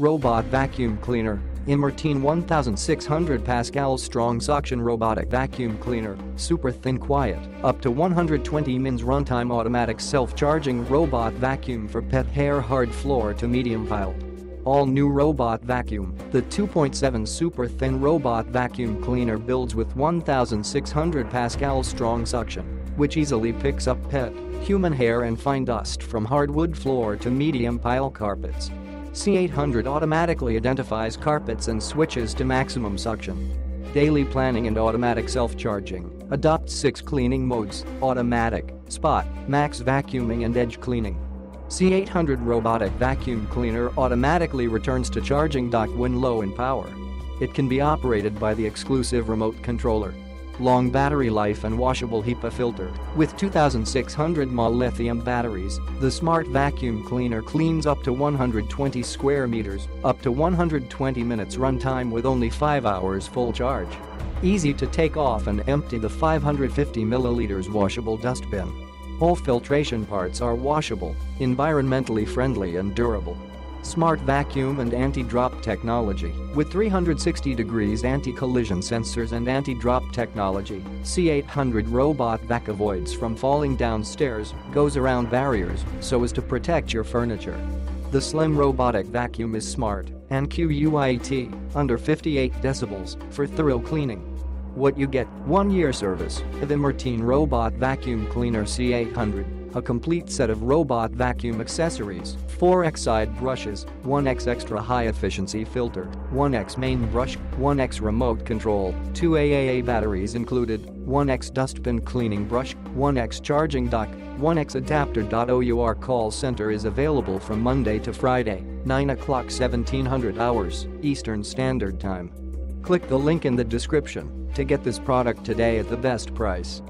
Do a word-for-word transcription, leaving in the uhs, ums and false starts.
Robot vacuum cleaner. iMartine one thousand six hundred Pascal strong suction robotic vacuum cleaner, super thin, quiet, up to one hundred twenty minutes runtime, automatic self-charging robot vacuum for pet hair, hard floor to medium pile. All new robot vacuum, the two point seven super thin robot vacuum cleaner builds with one thousand six hundred Pascal strong suction, which easily picks up pet, human hair and fine dust from hardwood floor to medium pile carpets. C eight hundred automatically identifies carpets and switches to maximum suction. Daily planning and automatic self-charging, adopts six cleaning modes: automatic, spot, max vacuuming and edge cleaning. C eight hundred robotic vacuum cleaner automatically returns to charging dock when low in power. It can be operated by the exclusive remote controller. Long battery life and washable HEPA filter. With two thousand six hundred milliamp hour lithium batteries, the smart vacuum cleaner cleans up to one hundred twenty square meters, up to one hundred twenty minutes runtime with only five hours full charge. Easy to take off and empty the five hundred fifty milliliters washable dustbin. All filtration parts are washable, environmentally friendly and durable. Smart vacuum and anti-drop technology. With three hundred sixty degrees anti-collision sensors and anti-drop technology, C eight hundred robot vac avoids from falling downstairs, goes around barriers so as to protect your furniture. The slim robotic vacuum is smart and quiet, under fifty-eight decibels, for thorough cleaning. What you get: one year service of iMartine robot vacuum cleaner C eight hundred, a complete set of robot vacuum accessories, four X side brushes, one X extra high efficiency filter, one X main brush, one X remote control, two triple A batteries included, one X dustbin cleaning brush, one X charging dock, one X adapter. Our call center is available from Monday to Friday, nine o'clock seventeen hundred hours, Eastern Standard Time. Click the link in the description to get this product today at the best price.